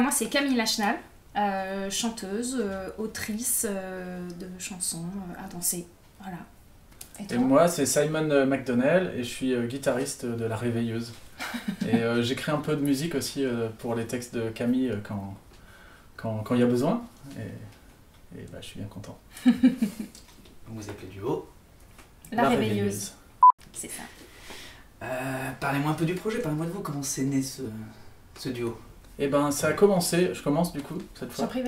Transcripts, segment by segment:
moi c'est Camille Lachenal, chanteuse, autrice de chansons à danser, voilà. Et moi c'est Simon McDonnell et je suis guitariste de La Réveilleuse. Et j'écris un peu de musique aussi pour les textes de Camille quand il y a besoin, et bah, je suis bien content. Vous appelez du haut La Réveilleuse. C'est ça. Parlez-moi un peu du projet, parlez-moi de vous, comment c'est né ce duo? Eh ben ça a commencé, je commence du coup cette fois. J'ai pris,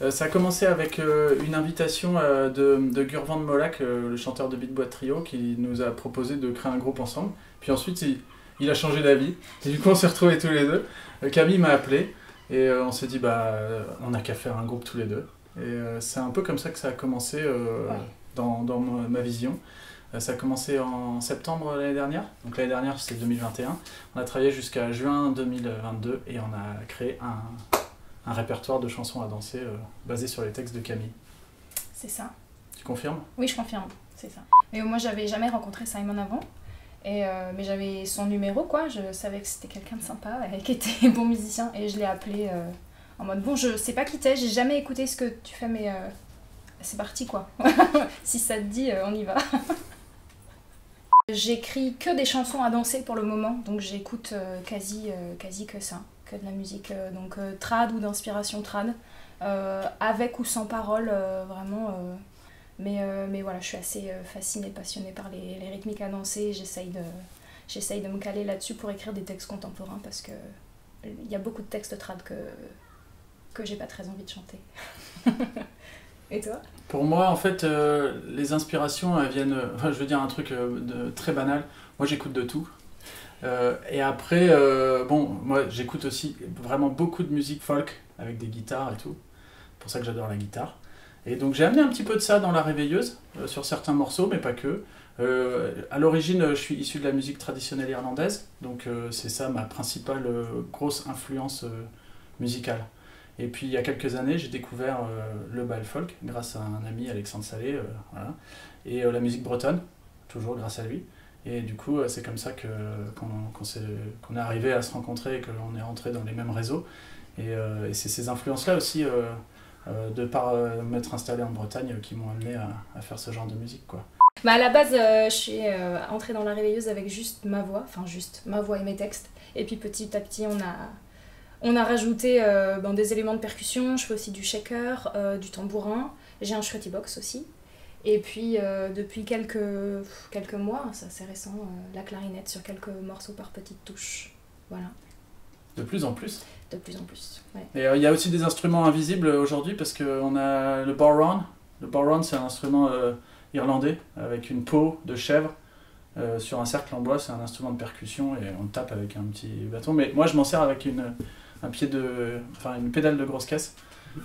vas-y. Ça a commencé avec une invitation de Gurvan Mollac, le chanteur de Beat Bois Trio, qui nous a proposé de créer un groupe ensemble. Puis ensuite il a changé d'avis, et du coup on s'est retrouvés tous les deux. Camille m'a appelé, et on s'est dit bah on n'a qu'à faire un groupe tous les deux. Et c'est un peu comme ça que ça a commencé ouais. dans ma vision. Ça a commencé en septembre l'année dernière, donc l'année dernière c'était 2021. On a travaillé jusqu'à juin 2022 et on a créé un répertoire de chansons à danser basé sur les textes de Camille. C'est ça. Tu confirmes? Oui, je confirme, c'est ça. Mais moi j'avais jamais rencontré Simon avant, et, mais j'avais son numéro quoi, je savais que c'était quelqu'un de sympa et qui était bon musicien, et je l'ai appelé en mode bon je sais pas qui t'es, j'ai jamais écouté ce que tu fais mais c'est parti quoi, si ça te dit on y va. J'écris que des chansons à danser pour le moment, donc j'écoute quasi que ça, que de la musique donc trad ou d'inspiration trad, avec ou sans parole vraiment. Mais voilà, je suis assez fascinée, passionnée par les rythmiques à danser, j'essaye de me caler là-dessus pour écrire des textes contemporains parce que il y a beaucoup de textes trad que j'ai pas très envie de chanter. Et toi? Pour moi, en fait, les inspirations viennent... je veux dire un truc très banal. Moi, j'écoute de tout. Et après, bon, moi, j'écoute aussi vraiment beaucoup de musique folk, avec des guitares et tout. C'est pour ça que j'adore la guitare. Et donc, j'ai amené un petit peu de ça dans La Réveilleuse, sur certains morceaux, mais pas que. À l'origine, je suis issu de la musique traditionnelle irlandaise. Donc, c'est ça ma principale grosse influence musicale. Et puis il y a quelques années, j'ai découvert le Bal Folk grâce à un ami, Alexandre Sallet, voilà. Et la musique bretonne, toujours grâce à lui. Et du coup, c'est comme ça qu'on est arrivé à se rencontrer et qu'on est rentré dans les mêmes réseaux. Et c'est ces influences-là aussi, de par m'être installé en Bretagne, qui m'ont amené à faire ce genre de musique, quoi. Bah à la base, je suis entrée dans La Réveilleuse avec juste ma voix, et mes textes. Et puis petit à petit, on a rajouté des éléments de percussion, je fais aussi du shaker, du tambourin, j'ai un shrutibox aussi. Et puis depuis quelques mois, ça c'est récent, la clarinette sur quelques morceaux par petites touches. Voilà. De plus en plus. De plus en plus, ouais. Et il y a aussi des instruments invisibles aujourd'hui parce qu'on a le bodhrán. Le bodhrán c'est un instrument irlandais avec une peau de chèvre. Sur un cercle en bois, c'est un instrument de percussion et on tape avec un petit bâton. Mais moi, je m'en sers avec une pédale de grosse caisse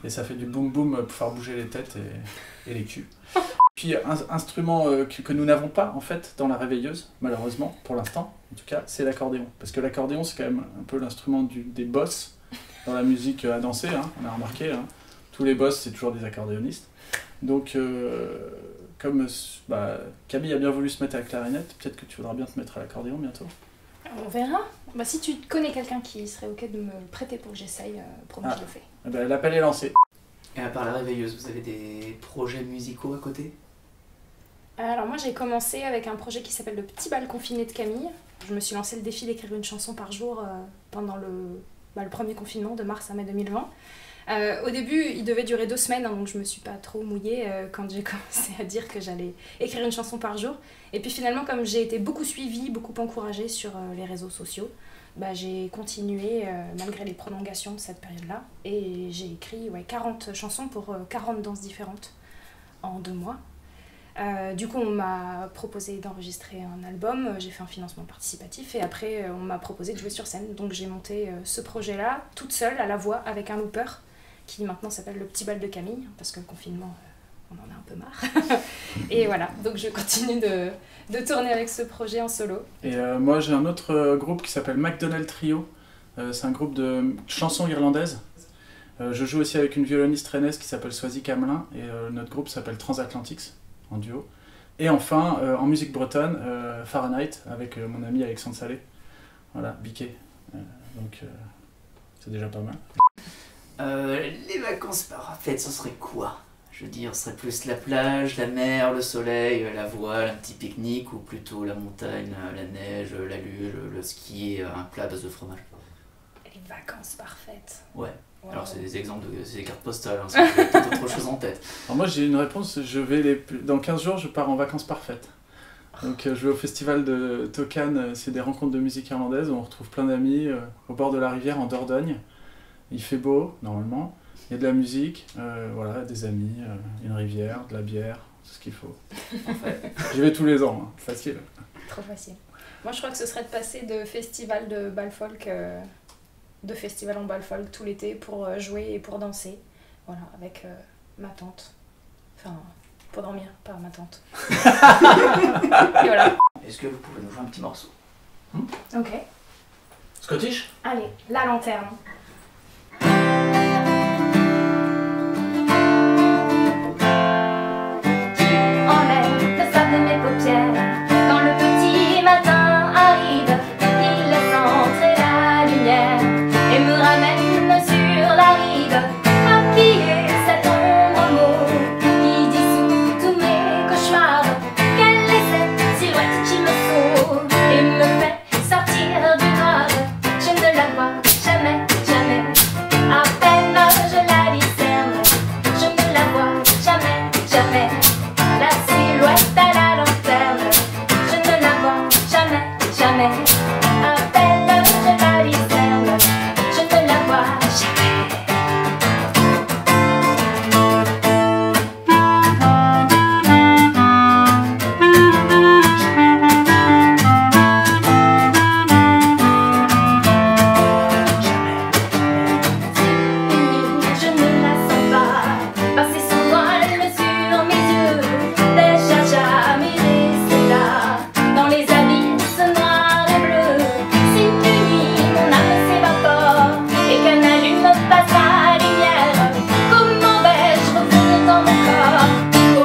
et ça fait du boum boum pour faire bouger les têtes et les culs. Puis un instrument que nous n'avons pas en fait dans La Réveilleuse, malheureusement pour l'instant, en tout cas, c'est l'accordéon. Parce que l'accordéon, c'est quand même un peu l'instrument des boss dans la musique à danser. Hein, on a remarqué, hein. Tous les boss, c'est toujours des accordéonistes. Donc comme Camille a bien voulu se mettre à la clarinette, peut-être que tu voudras bien te mettre à l'accordéon bientôt. On verra. Bah, si tu connais quelqu'un qui serait ok de me prêter pour que j'essaye, promis je le fais. Bah, l'appel est lancé. Et à part La Réveilleuse, vous avez des projets musicaux à côté? Alors moi j'ai commencé avec un projet qui s'appelle Le Petit Bal Confiné de Camille. Je me suis lancé le défi d'écrire une chanson par jour pendant le premier confinement de mars à mai 2020. Au début, il devait durer 2 semaines, hein, donc je me suis pas trop mouillée quand j'ai commencé à dire que j'allais écrire une chanson par jour. Et puis finalement, comme j'ai été beaucoup suivie, beaucoup encouragée sur les réseaux sociaux, bah, j'ai continué malgré les prolongations de cette période-là. Et j'ai écrit 40 chansons pour 40 danses différentes en 2 mois. Du coup, on m'a proposé d'enregistrer un album, j'ai fait un financement participatif et après, on m'a proposé de jouer sur scène. Donc j'ai monté ce projet-là, toute seule, à la voix, avec un looper, qui maintenant s'appelle Le Petit Bal de Camille, parce que le confinement, on en a un peu marre. Et voilà, donc je continue de tourner avec ce projet en solo. Et moi j'ai un autre groupe qui s'appelle McDonnell Trio, c'est un groupe de chansons irlandaises. Je joue aussi avec une violoniste rennaise qui s'appelle Soizic Hamelin, et notre groupe s'appelle Transatlantics, en duo. Et enfin, en musique bretonne, Fahrenheit, avec mon ami Alexandre Sallet. Voilà, biquet. Donc c'est déjà pas mal. Les vacances parfaites, ce serait quoi? Je veux dire, ce serait plus la plage, la mer, le soleil, la voile, un petit pique-nique, ou plutôt la montagne, la neige, la luge, le ski et un plat à base de fromage. Les vacances parfaites. Ouais. Wow. Alors c'est des exemples, c'est des cartes postales, hein, ça peut être autre chose en tête. Alors moi j'ai une réponse, je vais dans 15 jours je pars en vacances parfaites. Donc je vais au festival de Tocane, c'est des rencontres de musique irlandaise, où on retrouve plein d'amis au bord de la rivière en Dordogne. Il fait beau, normalement, il y a de la musique, voilà, des amis, une rivière, de la bière, tout ce qu'il faut. En fait. J'y vais tous les ans, hein. Facile. Trop facile. Moi je crois que ce serait de passer de festival de Bal Folk... de festival en Bal Folk tout l'été pour jouer et pour danser, voilà, avec ma tante, enfin pour dormir, pas ma tante. Et voilà. Est-ce que vous pouvez nous faire un petit morceau? Ok. Scottish? Allez, la lanterne. Enlève le sable de mes paupières quand le petit matin arrive, il laisse entrer la lumière.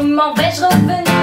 Comment vais-je revenir?